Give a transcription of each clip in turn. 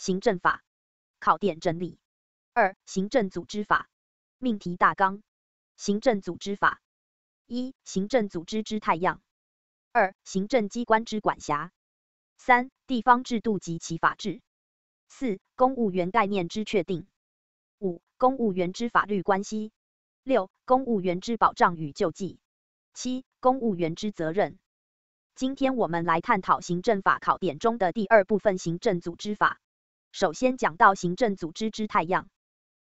行政法考点整理。2、行政组织法命题大纲。行政组织法： 1、行政组织之态样； 2、行政机关之管辖； 3、地方制度及其法制； 4、公务员概念之确定； 5、公务员之法律关系； 6、公务员之保障与救济； 7、公务员之责任。今天我们来探讨行政法考点中的第2部分行政组织法。首先讲到行政组织之态样。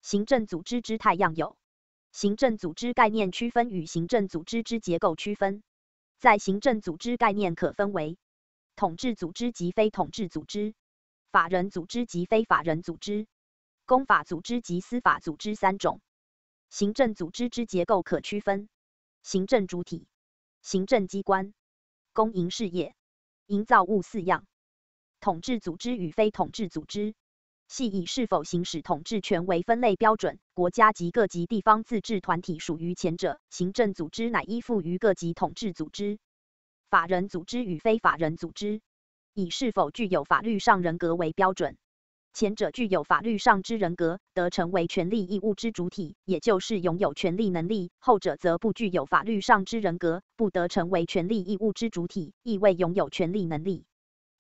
行政组织之态样有：行政组织概念区分与行政组织之结构区分。在行政组织概念可分为统治组织及非统治组织、法人组织及非法人组织、公法组织及司法组织3种。行政组织之结构可区分：行政主体、行政机关、公营事业、营造物4样。统治组织与非统治组织系以是否行使统治权为分类标准，国家及各级地方自治团体属于前者，行政组织乃依附于各级统治组织。法人组织与非法人组织以是否具有法律上人格为标准，前者具有法律上之人格，得成为权利义务之主体，也就是拥有权利能力；后者则不具有法律上之人格，不得成为权利义务之主体，亦未拥有权利能力。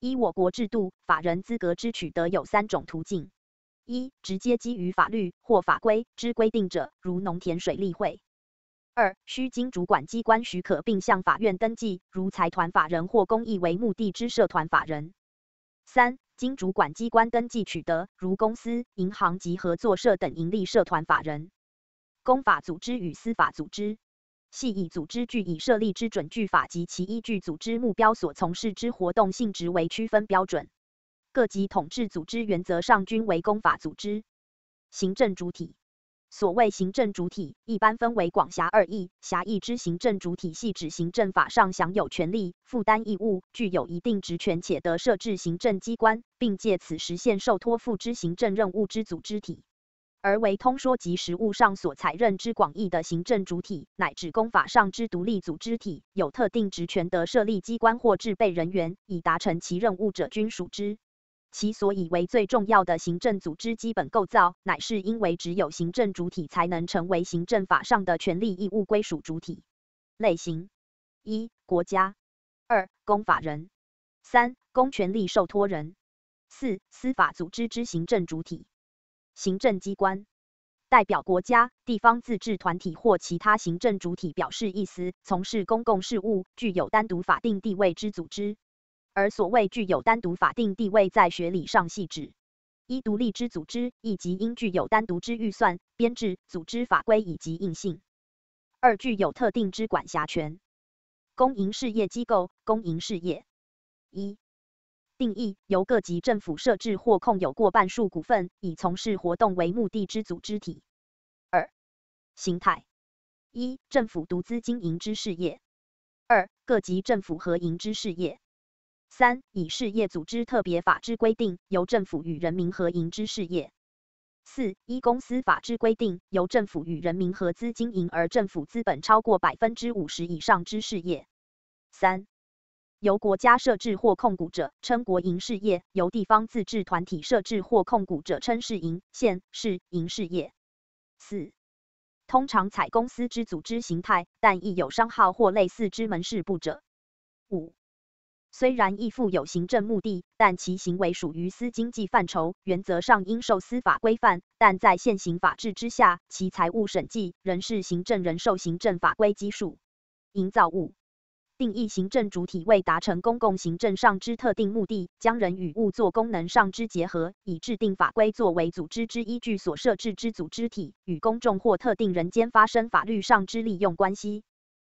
依我国制度，法人资格之取得有3种途径： 1、直接基于法律或法规之规定者，如农田水利会； 2、需经主管机关许可并向法院登记，如财团法人或公益为目的之社团法人； 3、经主管机关登记取得，如公司、银行及合作社等盈利社团法人。公法组织与司法组织系以组织据以设立之准据法及其依据组织目标所从事之活动性质为区分标准。各级统治组织原则上均为公法组织。行政主体：所谓行政主体，一般分为广狭二义。狭义之行政主体系指行政法上享有权利、负担义务、具有一定职权且得设置行政机关，并借此实现受托付之行政任务之组织体。而为通说及实务上所采认之广义的行政主体，乃指公法上之独立组织体，有特定职权的设立机关或制备人员，以达成其任务者均属之。其所以为最重要的行政组织基本构造，乃是因为只有行政主体才能成为行政法上的权利义务归属主体。类型： 1、国家； 2、公法人； 3、公权力受托人； 4、司法组织之行政主体。行政机关：代表国家、地方自治团体或其他行政主体表示意思，从事公共事务，具有单独法定地位之组织。而所谓具有单独法定地位，在学理上系指依独立之组织，以及应具有单独之预算、编制、组织法规以及硬性。2、具有特定之管辖权。公营事业机构：公营事业。1、定义：由各级政府设置或控有过半数股份，以从事活动为目的之组织体。2、形态： 1、政府独资经营之事业； 2、各级政府合营之事业； 3、以事业组织特别法之规定，由政府与人民合营之事业； 4、依公司法之规定，由政府与人民合资经营而政府资本超过 50% 以上之事业； 3、由国家设置或控股者，称国营事业；由地方自治团体设置或控股者，称市营、县、市营事业。4、通常采公司之组织形态，但亦有商号或类似之门市部者。5、虽然亦负有行政目的，但其行为属于私经济范畴，原则上应受司法规范，但在现行法制之下，其财务审计、人事行政仍受行政法规基数。营造物定义：行政主体为达成公共行政上之特定目的，将人与物作功能上之结合，以制定法规作为组织之依据所设置之组织体，与公众或特定人间发生法律上之利用关系，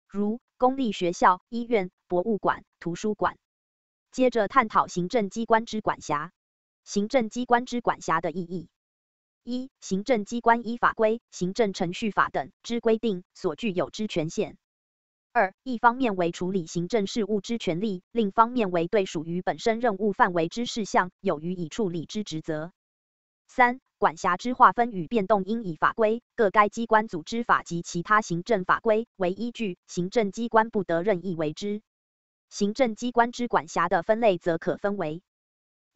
如公立学校、医院、博物馆、图书馆。接着探讨行政机关之管辖。行政机关之管辖的意义： 1、行政机关依法规、行政程序法等之规定所具有之权限。 2、一方面为处理行政事务之权利，另一方面为对属于本身任务范围之事项有予以处理之职责。 3、管辖之划分与变动应以法规、各该机关组织法及其他行政法规为依据，行政机关不得任意为之。行政机关之管辖的分类则可分为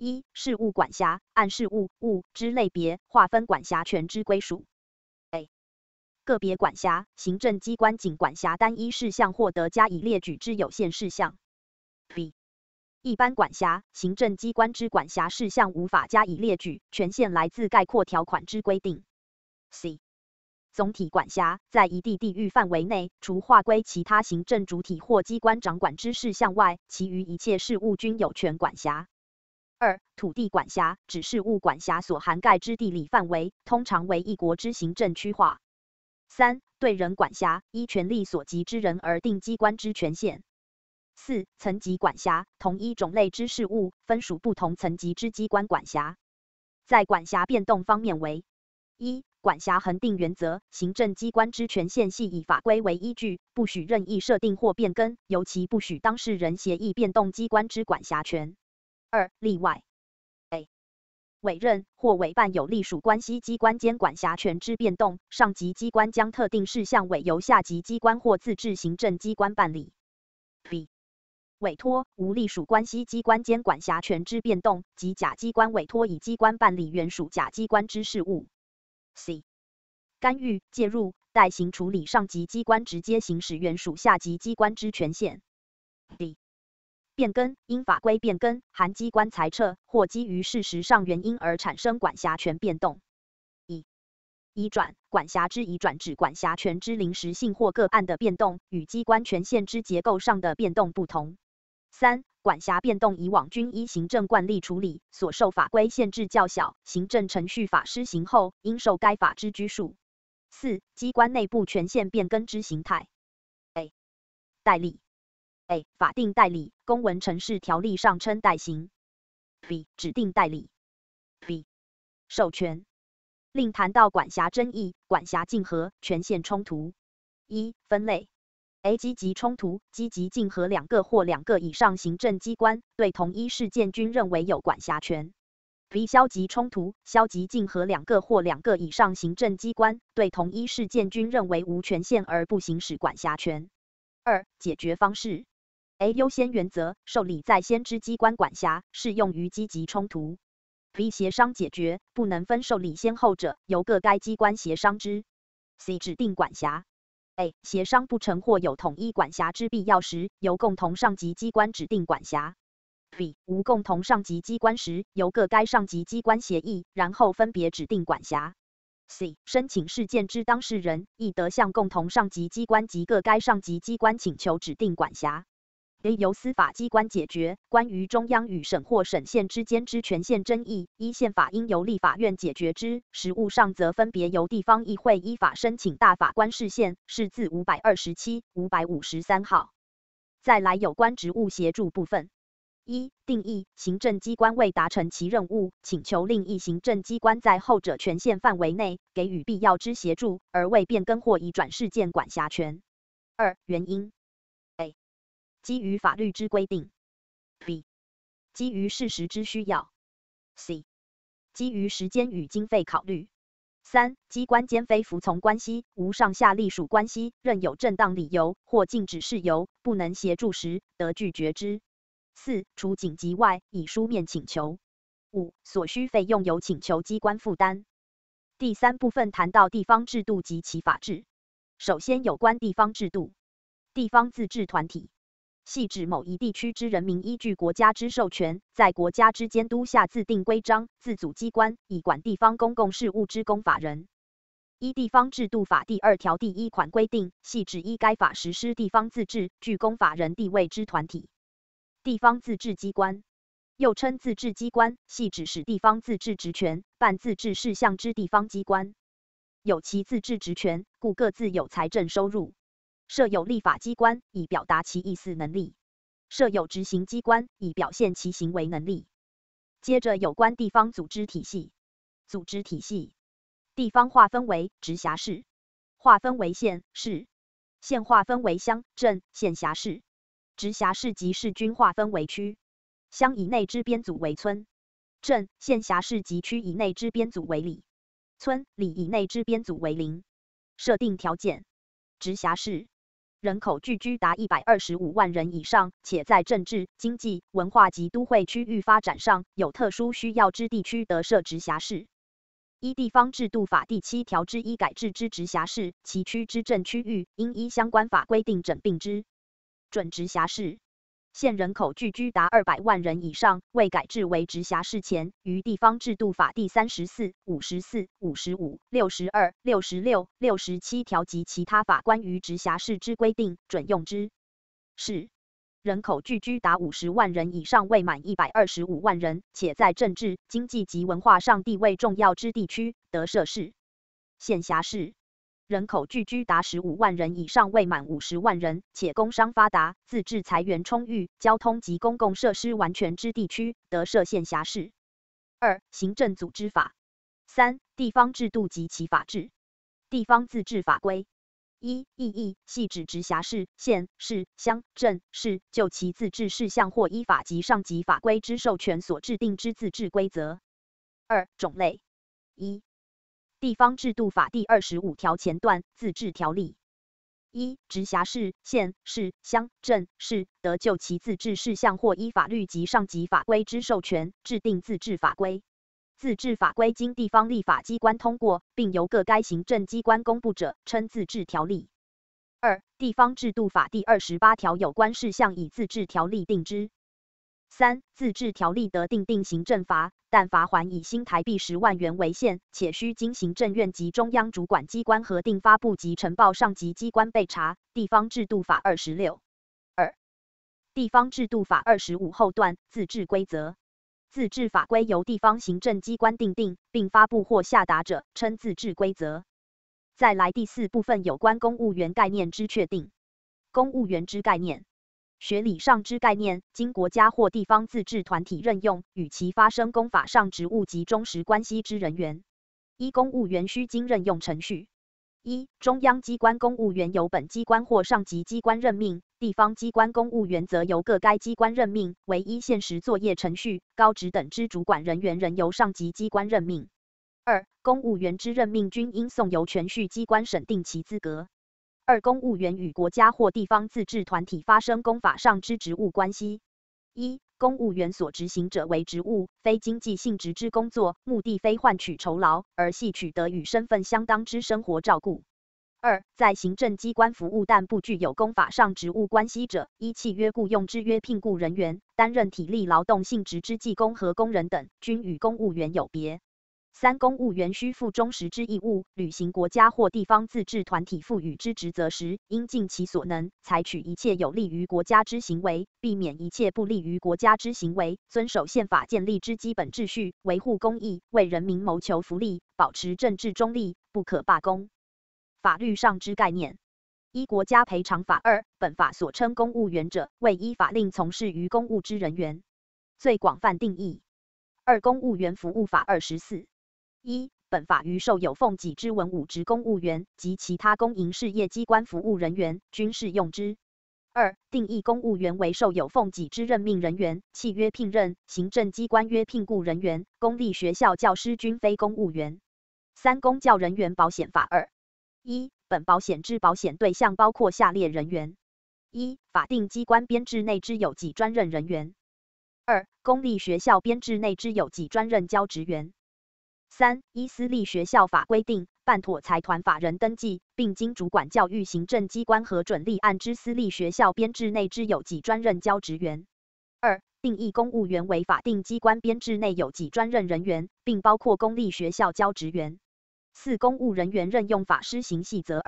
一、事务管辖，按事务、物之类别划分管辖权之归属。a、个别管辖，行政机关仅管辖单一事项或得加以列举之有限事项。b、一般管辖，行政机关之管辖事项无法加以列举，权限来自概括条款之规定。c、总体管辖，在一地地域范围内，除划归其他行政主体或机关掌管之事项外，其余一切事务均有权管辖。二、土地管辖，指事务管辖所涵盖之地理范围，通常为一国之行政区划。三、对人管辖，依权力所及之人而定机关之权限。四、层级管辖，同一种类之事务分属不同层级之机关管辖。在管辖变动方面为：一、管辖恒定原则，行政机关之权限系以法规为依据，不许任意设定或变更，尤其不许当事人协议变动机关之管辖权。二、例外。a、委任或委办有隶属关系机关间管辖权之变动，上级机关将特定事项委由下级机关或自治行政机关办理。b、委托无隶属关系机关间管辖权之变动，即甲机关委托乙机关办理原属甲机关之事务。c、干预、介入、代行处理，上级机关直接行使原属下级机关之权限。d、变更，因法规变更、含机关裁撤或基于事实上原因而产生管辖权变动。一、移转，管辖之移转指管辖权之临时性或个案的变动，与机关权限之结构上的变动不同。三、管辖变动以往均依行政惯例处理，所受法规限制较小，行政程序法施行后，应受该法之拘束。四、机关内部权限变更之形态。a、代理。a、法定代理，公文程式条例上称代行。b、指定代理。b、授权。另谈到管辖争议、管辖竞合、权限冲突。一、分类。a、积极冲突，积极竞合两个或两个以上行政机关对同一事件均认为有管辖权。b、消极冲突，消极竞合两个或两个以上行政机关对同一事件均认为无权限而不行使管辖权。二、解决方式。a、优先原则，受理在先之机关管辖，适用于积极冲突。b、协商解决，不能分受理先后者，由各该机关协商之。c、指定管辖。a、协商不成或有统一管辖之必要时，由共同上级机关指定管辖。b、无共同上级机关时，由各该上级机关协议，然后分别指定管辖。c、申请事件之当事人，亦得向共同上级机关及各该上级机关请求指定管辖。a、由司法机关解决关于中央与省或省县之间之权限争议，依宪法应由立法院解决之，实务上则分别由地方议会依法申请大法官释宪，释字527、553号。再来有关职务协助部分。一、定义，行政机关未达成其任务，请求另一行政机关在后者权限范围内给予必要之协助，而未变更或移转事件管辖权。二、原因。基于法律之规定。 b、 基于事实之需要。 c、 基于时间与经费考虑。 3、 机关间非服从关系，无上下隶属关系，任有正当理由或禁止事由不能协助时，得拒绝之。 4、 除紧急外，以书面请求。 5、 所需费用由请求机关负担。第三部分谈到地方制度及其法制。首先有关地方制度。地方自治团体系指某一地区之人民依据国家之授权，在国家之监督下自定规章、自组机关，以管地方公共事务之公法人。依《地方制度法》第2条第1款规定，系指依该法实施地方自治、具公法人地位之团体。地方自治机关又称自治机关，系指使地方自治职权办自治事项之地方机关，有其自治职权，故各自有财政收入。设有立法机关，以表达其意思能力；设有执行机关，以表现其行为能力。接着有关地方组织体系。组织体系，地方划分为直辖市，划分为县市，县划分为乡镇、县辖市，直辖市及市均划分为区，乡以内之编组为村镇，县辖市及区以内之编组为里，村里以内之编组为邻。设定条件：直辖市人口聚居达125万人以上，且在政治、经济、文化及都会区域发展上有特殊需要之地区的设直辖市。依地方制度法第7条之1改制之直辖市，其区之政区域应依相关法规定整并之。准直辖市。 现人口聚居达200万人以上，未改制为直辖市前，于地方制度法第34、54、55、62、66、67条及其他法关于直辖市之规定准用之。是人口聚居达50万人以上，未满125万人，且在政治、经济及文化上地位重要之地区，得设市。县辖市。 人口聚居达15万人以上，未满50万人，且工商发达、自治财源充裕、交通及公共设施完全之地区，得设县辖市。2、行政组织法。3、地方制度及其法制。地方自治法规。1、意义系指直辖市、县、市、乡、镇、市就其自治事项或依法及上级法规之授权所制定之自治规则。2、种类。1、 地方制度法第25条前段自治条例。1、直辖市、县、市、乡、镇、市得就其自治事项或依法律及上级法规之授权，制定自治法规。自治法规经地方立法机关通过，并由各该行政机关公布者，称自治条例。2、地方制度法第28条有关事项以自治条例定之。 3、自治条例得订定行政罚，但罚锾以新台币10万元为限，且需经行政院及中央主管机关核定发布及呈报上级机关备查。地方制度法26。2、地方制度法25后段自治规则。自治法规由地方行政机关订定，并发布或下达者，称自治规则。再来第4部分有关公务员概念之确定。公务员之概念。 学理上之概念，经国家或地方自治团体任用，与其发生公法上职务及忠实关系之人员。依公务员需经任用程序： 1、中央机关公务员由本机关或上级机关任命；地方机关公务员则由各该机关任命，唯依现实作业程序。高职等之主管人员仍由上级机关任命。2、公务员之任命均应送由全序机关审定其资格。 2、公务员与国家或地方自治团体发生公法上之职务关系。1、公务员所执行者为职务，非经济性质之工作，目的非换取酬劳，而系取得与身份相当之生活照顾。2、在行政机关服务但不具有公法上职务关系者，依契约雇用之约聘雇人员，担任体力劳动性质之技工和工人等，均与公务员有别。 3、公务员需负忠实之义务，履行国家或地方自治团体赋予之职责时，应尽其所能，采取一切有利于国家之行为，避免一切不利于国家之行为，遵守宪法建立之基本秩序，维护公义，为人民谋求福利，保持政治中立，不可罢工。法律上之概念。 1、国家赔偿法。2、本法所称公务员者，为依法令从事于公务之人员。最广泛定义。2、公务员服务法24。 1、本法于受有俸给之文武职公务员及其他公营事业机关服务人员，均适用之。2、定义公务员为受有俸给之任命人员、契约聘任、行政机关约聘雇人员、公立学校教师均非公务员。3、公教人员保险法21、本保险之保险对象包括下列人员： 1、法定机关编制内之有给专任人员； 2、公立学校编制内之有给专任教职员。 3、依私立学校法规定，办妥财团法人登记，并经主管教育行政机关核准立案之私立学校编制内之有给专任教职员。2、定义公务员为法定机关编制内有给专任人员，并包括公立学校教职员。4、公务人员任用法施行细则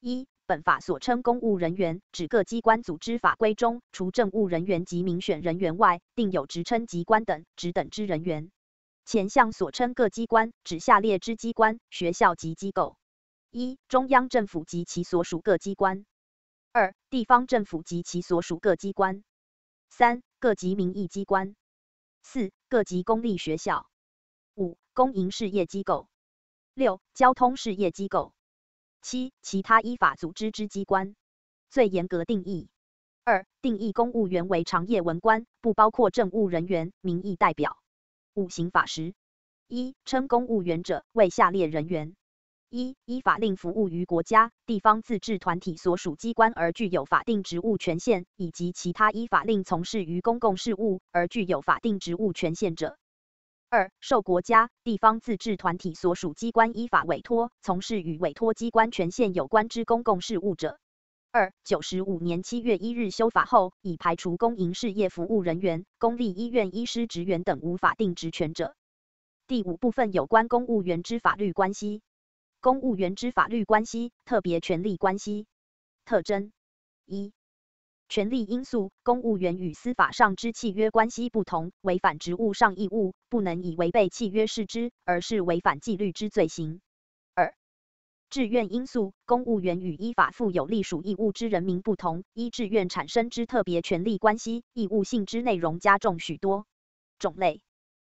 21、本法所称公务人员，指各机关组织法规中，除政务人员及民选人员外，定有职称及官等、职等之人员。 前项所称各机关，指下列之机关、学校及机构： 1、中央政府及其所属各机关； 2、地方政府及其所属各机关； 3、各级民意机关； 4、各级公立学校； 5、公营事业机构； 6、交通事业机构； 7、其他依法组织之机关。最严格定义。 2、定义公务员为长业文官，不包括政务人员、民意代表。 5、刑法10。1、称公务员者，为下列人员： 1. 依法令服务于国家、地方自治团体所属机关而具有法定职务权限，以及其他依法令从事于公共事务而具有法定职务权限者。 2. 受国家、地方自治团体所属机关依法委托从事与委托机关权限有关之公共事务者。 2. 95年7月1日修法后，以排除公营事业服务人员、公立医院医师职员等无法定职权者。第5部分有关公务员之法律关系。公务员之法律关系、特别权利关系特征： 1. 权利因素，公务员与司法上之契约关系不同，违反职务上义务，不能以违背契约视之，而是违反纪律之罪行。 2. 志愿因素，公务员与依法负有隶属义务之人民不同，依志愿产生之特别权利关系，义务性之内容加重许多。种类：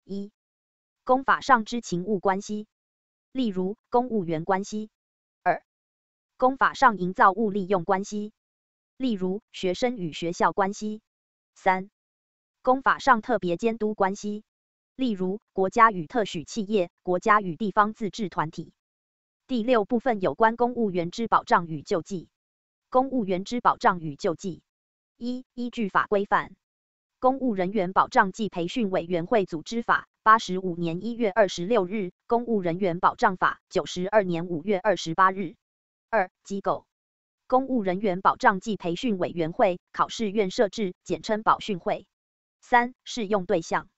1. 公法上之勤务关系，例如公务员关系； 2. 公法上营造物利用关系， 例如学生与学校关系。 3. 公法上特别监督关系，例如国家与特许企业、国家与地方自治团体。第6部分有关公务员之保障与救济。公务员之保障与救济： 1. 依据法规范，《公务人员保障暨培训委员会组织法》85年1月26日，《公务人员保障法》92年5月28日。 2. 机构。 公务人员保障暨培训委员会、考试院设置，简称保训会。 3. 适用对象。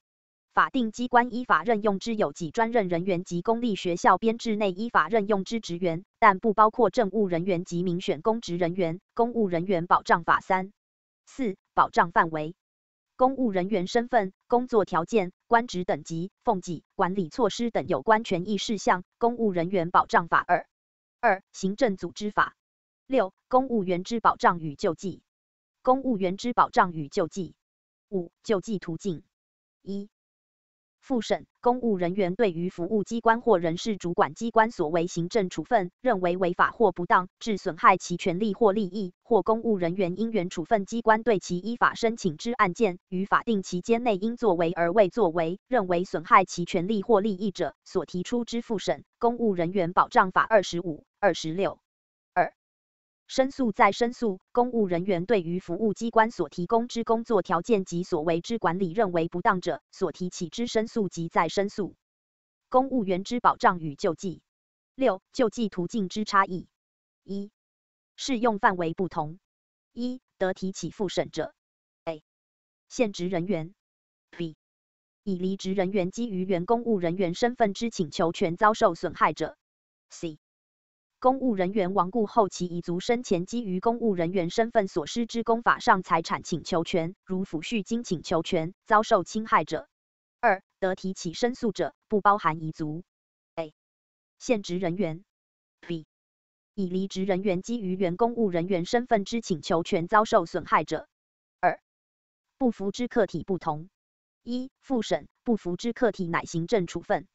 法定机关依法任用之有给专任人员及公立学校编制内依法任用之职员，但不包括政务人员及民选公职人员。《公务人员保障法》3.4 保障范围：公务人员身份、工作条件、官职等级、俸给、管理措施等有关权益事项。《公务人员保障法》2.2 行政组织法。 6. 公务员之保障与救济。公务员之保障与救济。 5. 救济途径。 1. 复审，公务人员对于服务机关或人事主管机关所为行政处分，认为违法或不当，致损害其权利或利益，或公务人员因原处分机关对其依法申请之案件，于法定期间内因作为而未作为，认为损害其权利或利益者，所提出之复审。《公务人员保障法》25、26。 申诉再申诉，公务人员对于服务机关所提供之工作条件及所为之管理认为不当者，所提起之申诉及再申诉。公务员之保障与救济。 6. 救济途径之差异。 1. 适用范围不同。 1. 得提起复审者。a. 现职人员。b. 已离职人员基于原公务人员身份之请求权遭受损害者。c. 公务人员亡故后，其遗族生前基于公务人员身份所失之公法上财产请求权，如抚恤金请求权，遭受侵害者。 2. 得提起申诉者，不包含遗族。a. 现职人员。b. 已离职人员基于原公务人员身份之请求权遭受损害者。2. 不服之客体不同。 1. 复审，不服之客体乃行政处分。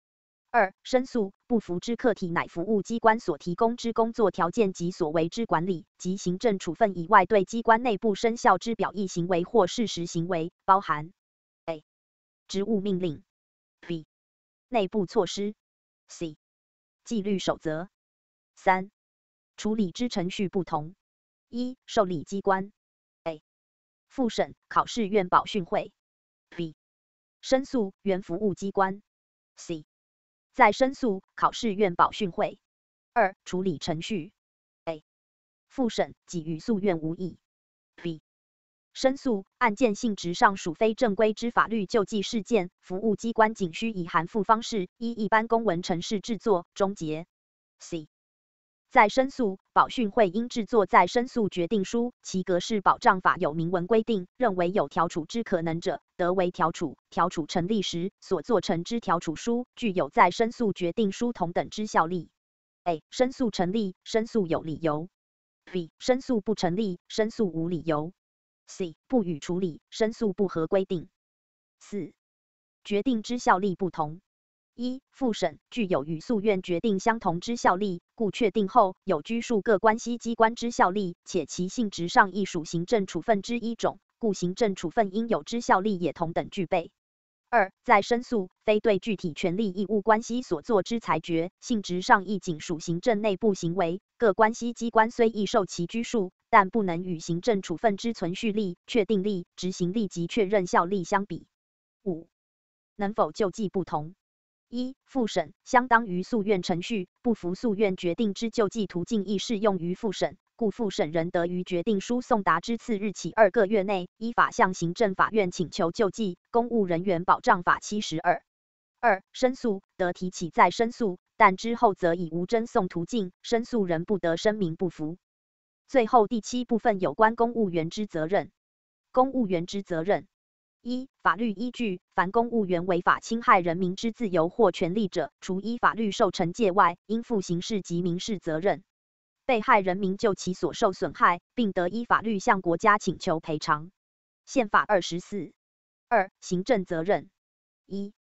2. 申诉，不服之客体乃服务机关所提供之工作条件及所为之管理及行政处分以外对机关内部生效之表意行为或事实行为，包含 a. 职务命令 b. 内部措施 c. 纪律守则。 3. 处理之程序不同。 1. 受理机关 a. 复审，考试院保训会 b. 申诉，原服务机关 c. 再申诉，考试院保训会。 2. 处理程序。 a. 复审，给予诉愿无益。 b. 申诉，案件性质上属非正规之法律救济事件，服务机关仅需以函复方式，依一般公文程式制作终结。 c. 再申诉，保训会应制作再申诉决定书，其格式保障法有明文规定，认为有调处之可能者，得为调处。调处成立时所做成之调处书，具有再申诉决定书同等之效力。a. 申诉成立，申诉有理由。 b. 申诉不成立，申诉无理由。 c. 不予处理，申诉不合规定。 4. 决定之效力不同。 1. 复审具有与诉愿决定相同之效力，故确定后有拘束各关系机关之效力，且其性质上亦属行政处分之一种，故行政处分应有之效力也同等具备。二、在申诉非对具体权利义务关系所作之裁决，性质上亦仅属行政内部行为，各关系机关虽亦受其拘束，但不能与行政处分之存续力、确定力、执行力及确认效力相比。五、能否救济不同。一、复审相当于诉愿程序，不服诉愿决定之救济途径亦适用于复审，故复审人得于决定书送达之次日起2个月内，依法向行政法院请求救济。《公务人员保障法》72。二、申诉得提起再申诉，但之后则已无争讼途径，申诉人不得声明不服。最后第7部分有关公务员之责任。公务员之责任。一、法律依据：凡公务员违法侵害人民之自由或权利者，除依法律受惩戒外，应负刑事及民事责任。被害人民就其所受损害，并得依法律向国家请求赔偿。宪法24。二、行政责任。一、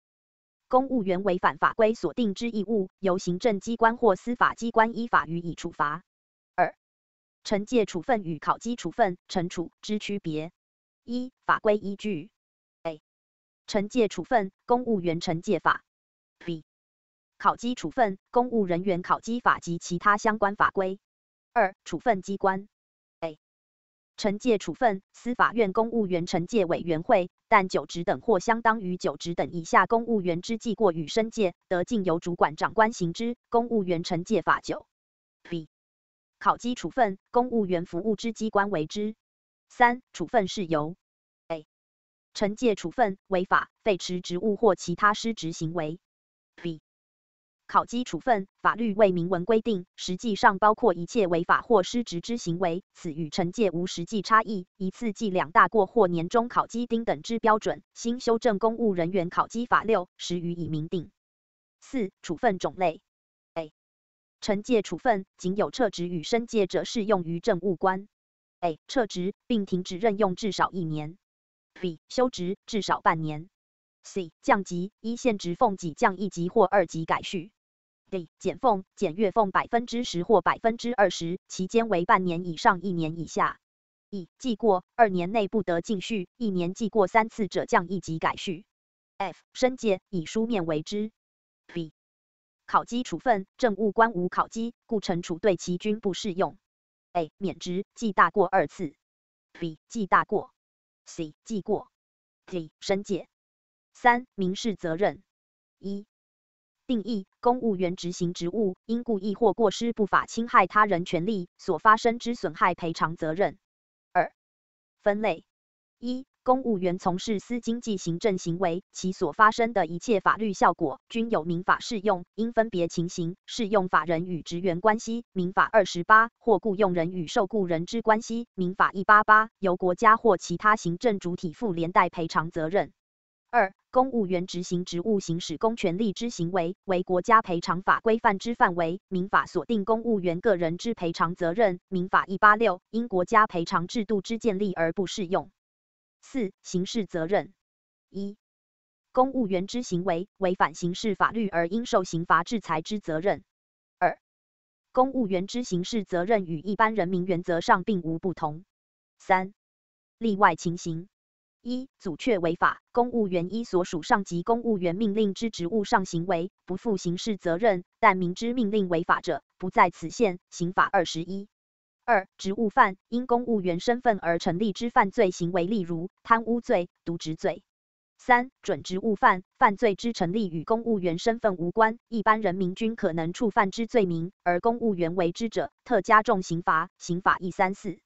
公务员违反法规所定之义务，由行政机关或司法机关依法予以处罚。二、惩戒处分与考绩处分、惩处之区别。一、法规依据。惩戒处分，公务员惩戒法。b. 考绩处分，公务人员考绩法及其他相关法规。二、处分机关。a. 惩戒处分，司法院公务员惩戒委员会，但9职等或相当于9职等以下公务员之记过与申诫，得尽由主管长官行之。公务员惩戒法9。b. 考绩处分，公务员服务之机关为之。3、处分事由。惩戒处分，违法、废弛职务或其他失职行为。b. 考绩处分，法律未明文规定，实际上包括一切违法或失职之行为，此与惩戒无实际差异。一次记2大过或年终考绩丁等之标准，新修正公务人员考绩法6时予以明定。4、处分种类。a. 惩戒处分，仅有撤职与申诫者适用于政务官。a. 撤职并停止任用至少1年。b. 休职至少半年。 c. 降级，依现职俸给降1级或2级改序。 d. 减俸，减月俸10%或20%，期间为半年以上1年以下。e. 记过2年内不得进序，1年记过3次者降1级改序。f. 申诫，以书面为之。b. 考绩处分，政务官无考绩，故惩处对其均不适用。a. 免职，记大过2次。b. 记大过。c. 记过。 d. 申诫。3、民事责任。1、定义：公务员执行职务，因故意或过失不法侵害他人权利所发生之损害赔偿责任。2、分类： 1、公务员从事私经济行政行为，其所发生的一切法律效果均有民法适用，应分别情形适用法人与职员关系，民法28，或雇用人与受雇人之关系，民法188，由国家或其他行政主体负连带赔偿责任。2、公务员执行职务行使公权力之行为，为国家赔偿法规范之范围，民法所定公务员个人之赔偿责任，民法186，因国家赔偿制度之建立而不适用。4、刑事责任。1、公务员之行为违反刑事法律而应受刑罚制裁之责任。2、公务员之刑事责任与一般人民原则上并无不同。3、例外情形。1、阻却违法，公务员依所属上级公务员命令之职务上行为，不负刑事责任，但明知命令违法者，不在此限。刑法21。2、职务犯，因公务员身份而成立之犯罪行为，例如贪污罪、渎职罪。3、准职务犯，犯罪之成立与公务员身份无关，一般人民均可能触犯之罪名，而公务员为之者，特加重刑罚。刑法134。